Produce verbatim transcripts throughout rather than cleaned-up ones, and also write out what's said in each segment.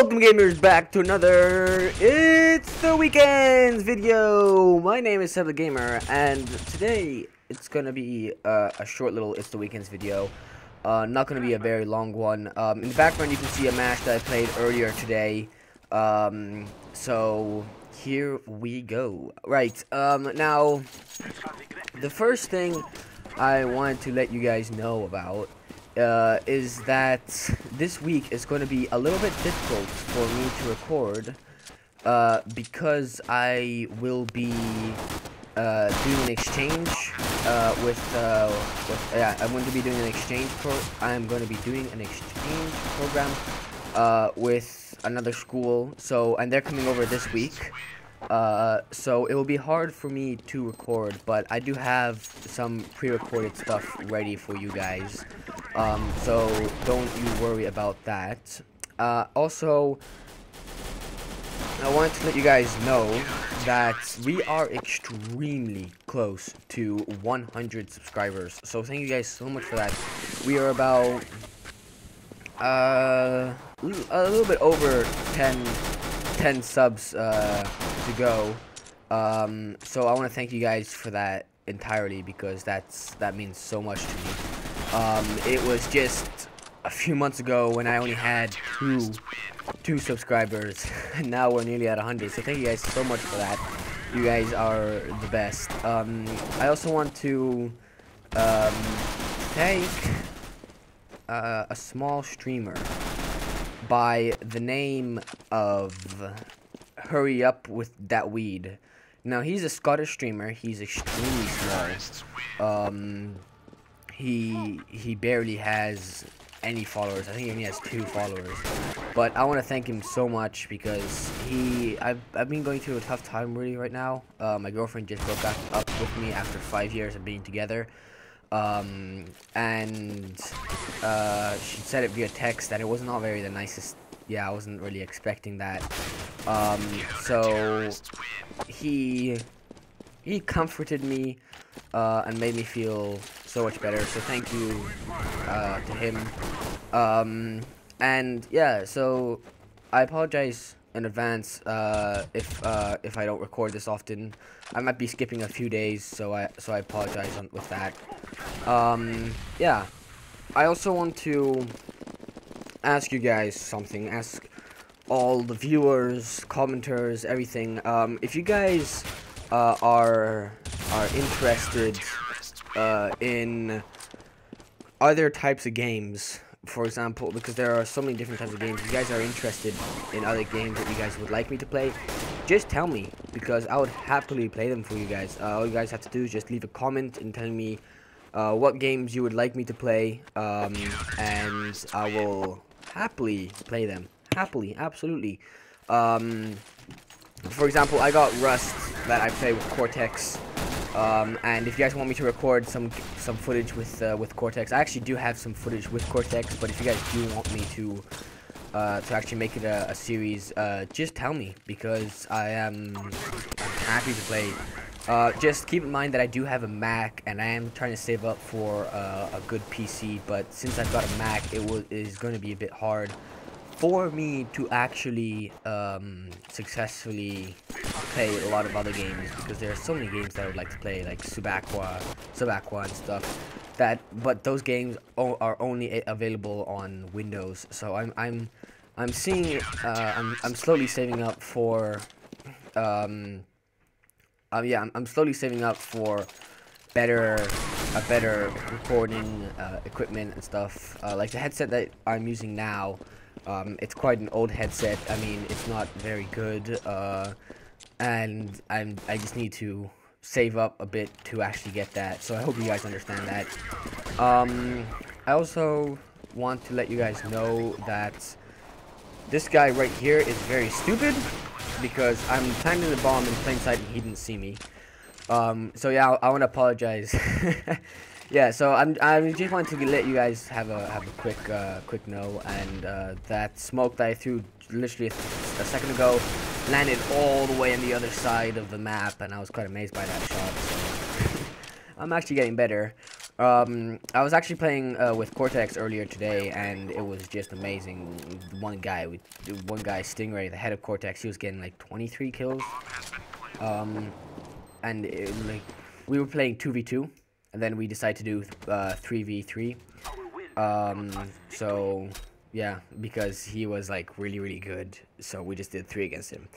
Welcome gamers back to another It's the Weekends video. My name is Seb the Gamer and today it's gonna be uh, a short little It's the Weekends video. Uh, not gonna be a very long one. Um, in the background you can see a match that I played earlier today. Um, so here we go. Right, um, now the first thing I wanted to let you guys know about Uh, is that this week is going to be a little bit difficult for me to record uh, because I will be uh, doing an exchange uh, with, uh, with yeah I'm going to be doing an exchange pro I'm going to be doing an exchange program uh, with another school, so and they're coming over this week, uh, so it will be hard for me to record, but I do have some pre-recorded stuff ready for you guys. Um, so don't you worry about that. Uh, also, I wanted to let you guys know that we are extremely close to one hundred subscribers. So thank you guys so much for that. We are about uh, a little bit over ten, ten subs uh, to go. Um, so I want to thank you guys for that entirely because that's that means so much to me. Um, it was just a few months ago when I only had two, two subscribers, and now we're nearly at one hundred, so thank you guys so much for that. You guys are the best. Um, I also want to um, thank uh, a small streamer by the name of Hurry Up With That Weed. Now, he's a Scottish streamer. He's extremely small. Um... He he barely has any followers. I think he only has two followers. But I want to thank him so much because he I've I've been going through a tough time really right now. Uh, my girlfriend just broke back up with me after five years of being together, um, and uh, she said it via text that it was not very the nicest. Yeah, I wasn't really expecting that. Um, so he he comforted me. Uh, and made me feel so much better, so thank you uh, to him. Um, and yeah, so I apologize in advance uh, if uh, if I don't record this often. I might be skipping a few days, so I so I apologize on, with that. Um, yeah, I also want to ask you guys something. Ask all the viewers, commenters, everything. Um, if you guys uh, are are interested uh, in other types of games, for example, because there are so many different types of games. If you guys are interested in other games that you guys would like me to play, just tell me, because I would happily play them for you guys. Uh, all you guys have to do is just leave a comment and tell me uh, what games you would like me to play, um, and I will happily play them. Happily, absolutely. Um, for example, I got Rust that I play with Cortex. Um, and if you guys want me to record some some footage with uh, with Cortex, I actually do have some footage with Cortex. But if you guys do want me to uh, to actually make it a, a series, uh, just tell me, because I am happy to play. Uh, just keep in mind that I do have a Mac, and I am trying to save up for uh, a good P C. But since I've got a Mac, it will is going to be a bit hard for me to actually um, successfully play a lot of other games, because there are so many games that I would like to play, like Subaqua, Subaqua and stuff. That, but those games are only available on Windows. So I'm, I'm, I'm seeing, uh, I'm, I'm slowly saving up for, um, uh, yeah, I'm, I'm slowly saving up for better, a better recording uh, equipment and stuff. Uh, like the headset that I'm using now. Um, it's quite an old headset. I mean, it's not very good, uh, and I'm, I just need to save up a bit to actually get that, so I hope you guys understand that. Um, I also want to let you guys know that this guy right here is very stupid, because I'm planting the bomb in plain sight and he didn't see me. Um, so yeah, I, I want to apologize. Yeah, so I'm, I just wanted to let you guys have a have a quick uh, quick know, and uh, that smoke that I threw literally a, a second ago landed all the way on the other side of the map, and I was quite amazed by that shot. So I'm actually getting better. Um, I was actually playing uh, with Cortex earlier today, and it was just amazing. One guy, we, one guy, Stingray, the head of Cortex, he was getting like twenty-three kills. Um, and it, like, we were playing two v two, and then we decided to do uh, three v three. Um, so yeah, because he was like really, really good, so we just did three against him.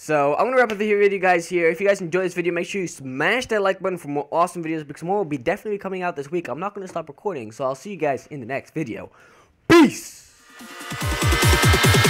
So, I'm going to wrap up the video, guys, here. If you guys enjoyed this video, make sure you smash that like button for more awesome videos, because more will be definitely coming out this week. I'm not going to stop recording, so I'll see you guys in the next video. Peace!